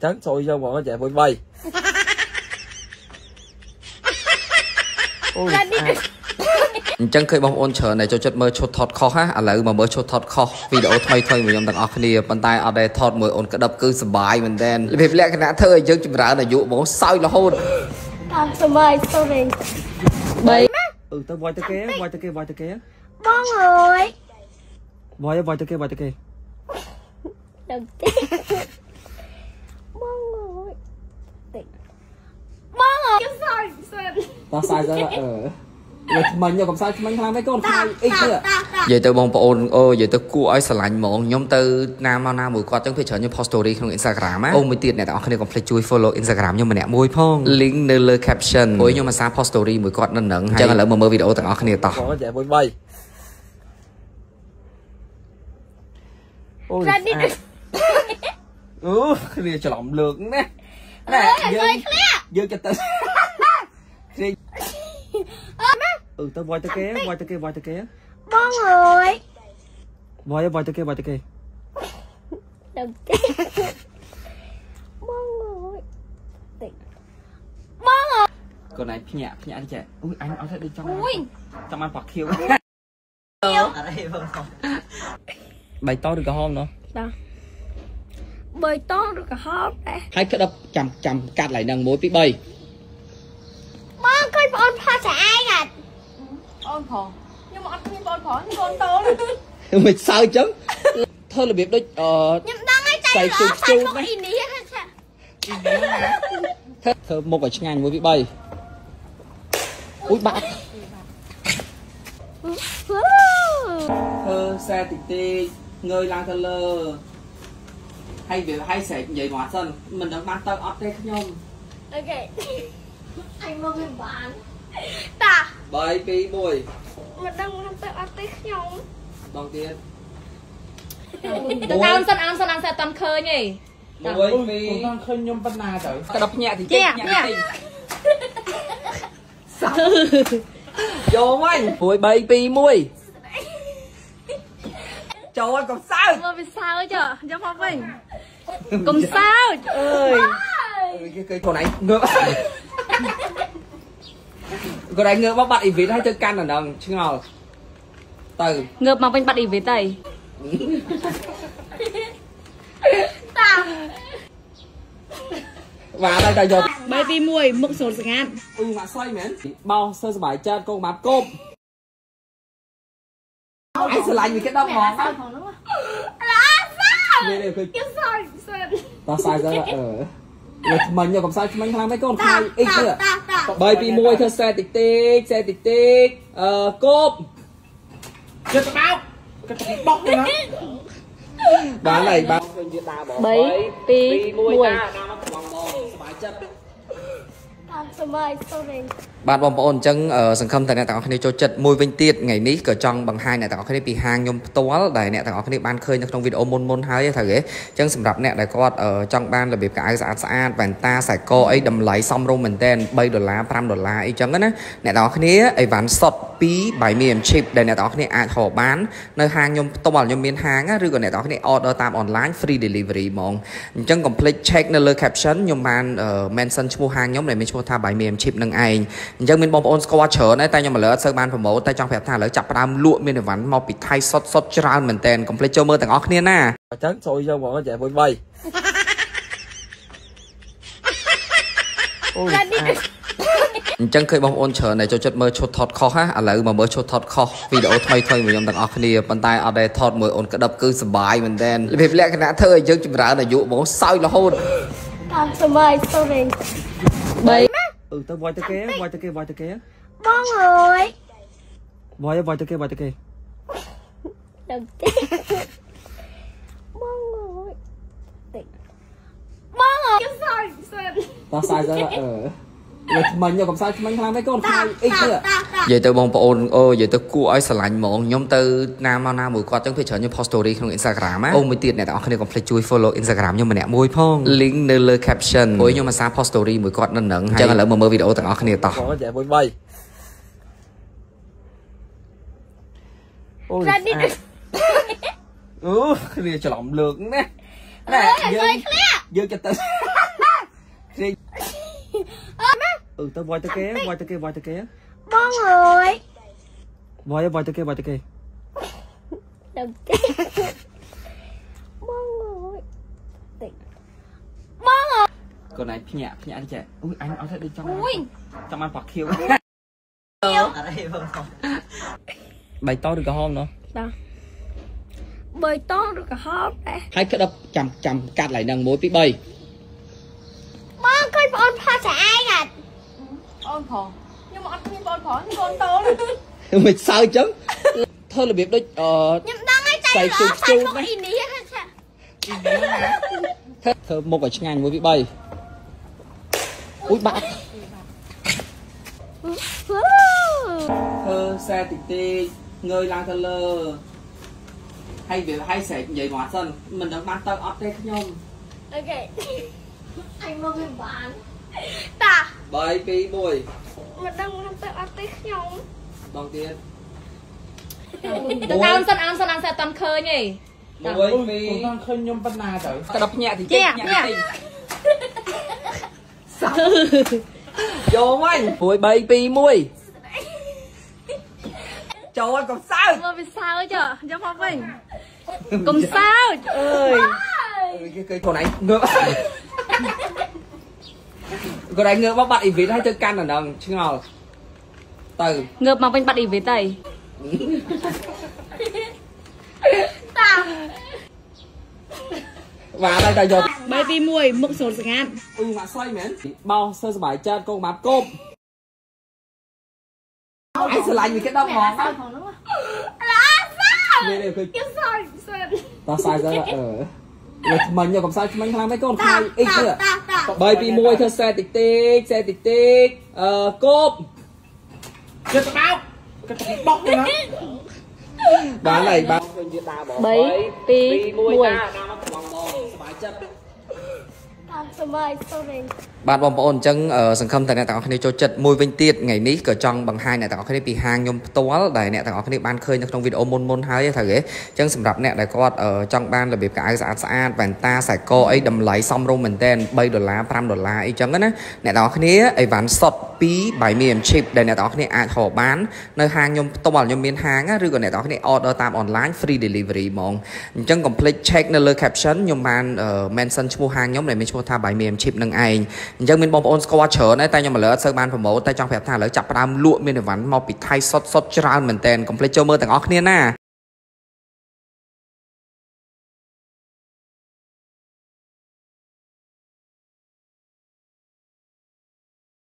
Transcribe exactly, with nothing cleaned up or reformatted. Tránh xôi xong bọn nó chạy bụi bay. Chẳng khơi bông ôn chờ này cho chất mơ chốt thọt khó ha. À là mà mơ chốt thọt khó. Video thay thay mình nhầm tặng ọc nìa. Bạn tay ở đây thọt mơ ôn cả đập cứ sầm bài mình đen. Vì lẽ cái nã thơ chứ chúng ta là dụ bóng sai là hôn. À sầm bài sầm bài. Bấy. Ừ tao vòi tao kia vòi tao kia vòi tao kia. Bông rồi. Vòi vòi tao kia vòi tao kia. Đầu tiên. Ta sai ra là ờ mình nhờ sai mình hai mấy con hai ít nữa. Vậy tôi bông ôn ôi vậy tôi cua ấy sờ lạnh mỏng nhóm từ nam mà nam mùi qua chẳng phải chờ như post story không Instagram á. Ôm mấy tiền này tao không nên còn phải chui follow Instagram nhưng mà nè môi phong link nơi lời caption. Ôi nhưng mà sao post story mùi quạt nâng nâng chẳng là lỡ mà mơ video tao không nên tao. Ôi ừ cái này chả lỏng lược nè. Nè dơ cho tao. Ừ tao vòi tao kia, vòi tao kia, vòi tao kia. Bông rồi. Vòi vòi tao kia, vòi tao kia. Đầu tiên. Bông rồi. Bông rồi. Con này nhẹ, nhẹ đi chạy. Ui anh áo thật đi trong. Ui. Trong anh bạc khiêu. Bày to được cả hôm nữa. Đó. Bày to được cả hôm đấy. Hãy cứ đập chầm chầm cắt lại nâng mối bị bầy. Con phó sẽ ai nè. Ôn phó. Nhưng mà anh con phó nhưng con to lắm. Mình sao chứ? Thôi là biệt đó ờ nhưng đang ấy chạy nó phải một ý nghĩa hết. Thôi một cái ngành với vị bay. Úi bạn. Thơ xe tịch tịch, ngơi lang thơ lơ. Hay việc hay sẽ vậy mà sân, mình đang bắt tao up đây không. Ok. Anh mơ mình bán ta bảy cái bồi mình đang làm tới ăn tới nhau bằng tiền ăn sân ăn sân ăn sân toàn khơi nhỉ mỗi vì toàn khơi nhom bận na rồi cái đập nhẹ thì nhẹ nhẹ sao vô anh bồi bảy pi mui trời ơi còn sao mơ vì sao ấy chợ giống phong bình còn sao ơi cái con này ngựa có đấy ngược bắt ý vịt hay chơi can là đồng chứ ngầu từ ngược mà bên bắt ý vịt đây và đây đây rồi baby mui mực sồn sừng ăn ừ mà xoay mến bao sơ bài chân con mập côm anh sờ lạnh vì cái đó mòn lắm là sai ta sai ra ở mình nhờ còn sai mình làm mấy con sai ít nữa bởi vì môi thơ xe tích tích, xe tích tích ờ, cốp chết tao cái bóc nữa bán này bán bấy tí mùi bạn bóng ổn chân ở sân khâm tại này tạo cho chật môi vinh tiệt ngày ní cỡ trong bằng hai này tạo cái bị hàng nhôm tố đài này tạo cái ban khơi trong video môn môn hai thằng ghế chân sầm đập này là có ở trong ban là bị cái giá xa và ta sẽ cô ấy đầm lấy xong rồi mình tên bay đô la trăm đô la ấy chấm đó này đó cái ấy bán sọt pí bảy miền chip đây này tạo cái ai họ bán nơi hàng nhôm tố bảo nhôm miền hàng á rồi còn này tạo cái order tam online free delivery mong chân complete check nơi caption nhôm ban mention mua hàng nhóm này mình mua tha bảy miền chip nâng ai dân mình bom ôn score chở này tay nhưng mà lỡ sơ ban phẩm mẫu tay trong phép tha lỡ chập đam lụa miền vắn mau bị thay sót sót tràn mình tên complete chơi mơ tặng óc nè na tránh xôi xong bọn nó chạy bụi bay chẳng khơi bông ôn chờ này cho chất mơ chốt thọt khó ha à là mà mơ chốt thọt khó video thay thay mình nhầm tặng ọc nìa bàn tay ở đây thọt mơ ôn cả đập cứ sầm bài mình tên vì lẽ cái nã thơ dân chúng ta là dụ bóng sai là hôn sầm bài sầm bài bấy. Ừ tao vòi tao kia, vòi tao kia, vòi tao kia. Bông rồi. Vòi vòi tao kia, vòi tao kia. Đầu tiên. Bông rồi. Bông rồi. Ta sai ra là ờ mình nhờ còn sai mình làm mấy con hai ít nữa vậy tôi bông ôn ôi vậy tôi cua ấy sờ lạnh mỏng nhóm từ nam mà nam mùi qua chẳng phải chờ như post story không Instagram á ôm mấy tiền này tao không nên còn phải chui follow Instagram nhưng mà nè môi phong link nơi lời caption ôi nhưng mà sao post story mùi quạt nâng nâng chẳng là lỡ mà mơ video tao không nên tao ôi ừ cái này chả lỏng lược nè Dương cho tự. Ừ, tao voi tới kia, voi tới kia, voi tới kia. Con người. Voi voi tới kia, voi tới kia. Đừng chết. Con này nhẹ nhẹ anh trẻ. Ui anh áo thật đi trong. Ui. Trong anh bạc khiêu. Bày to được cả hôm nữa. Đó. Bày to được cả hôm đấy. Hãy cứ đập chầm chầm cắt lại nâng mối tí bầy. Bông con ôn phó sẽ ai nè. Ôn phó. Nhưng mà anh không ôn phó, nhưng con tố lắm. Mình sao chứ. Thôi là biết đôi. Nhưng đang ngay tay lỏ xanh một ý ní hết hả? Ý ní hả? Thơ một ở ngành với vị bầy. Úi bạc. Thơ xe tịch tì ngơi lang thơ lơ. Hay việc hay sẽ dậy ngọt sân. Mình đang bán tơ ớt đây khá nhông. Ok. Anh mơ mình bán. Ta bầy bí bùi. Mình đang bán tơ ớt đây khá nhông. Bằng tiên. Tao ăn sân ăn sân ăn sân toàn khơi nhỉ. Mỗi vì con khơi nhôm bắn na tới. Tao đập nhẹ thì chết nhẹ. Sao? Vô anh. Mỗi bay pi muôi. Trời ơi còn sao? Mơ vì sao ấy chợ? Giống phong bình. Còn sao? Trời ơi. Cái con này ngựa. Con này ngựa bắt ý vịt hay chơi can ở đồng chứ ngầu. Từ. Ngựa mà bên bắt ý vịt đây. Và đây là giọt baby muối mực sồn sừng ăn. Ừ mà xoay mến. Bao sơ sờ bài chân con mập cốp. Anh sờ lạnh vì cái đó mòn lắm. Là sao? Cái xoay sờ. Ta sai ra ở. Mình nhờ còn sai mình làm mấy con khai ít nữa. Baby muối thơ xe tịch tịch xe tịch tịch cốp. Chết tao. Cái bóc nữa. Bán này bán bấy tí muối bạn bom bồn chân ở sân khâm tại này tạo cho chật môi vinh tiệt ngày ní cửa trong bằng hai này tạo cái bị hàng nhôm tố đài này tạo cái ban khơi trong video môn môn hai thằng ghế chân sầm đập này đại có ở trong ban là bị cái giá xa và ta sải co ấy đầm lấy xong rồi mình tên bay đô la trăm đô la ấy chấm đó nè này tạo cái ấy bán sọt pí bảy miền chip đây này tạo cái ai họ bán nơi hàng nhôm tố bảo nhôm miền hàng á rồi còn này tạo cái order tam online free delivery mong chân complete check nơi caption nhôm ban mention mua hàng nhóm này mình mua tha bảy miền chip nâng ai dân mình bom bồn score chở này tay nhưng mà lỡ sơ ban phẩm mẫu tay trong phép tha lỡ chập đam lụa miền vắn màu bị thay sót sót tràn mình tên complete chơi mơ tặng óc nè.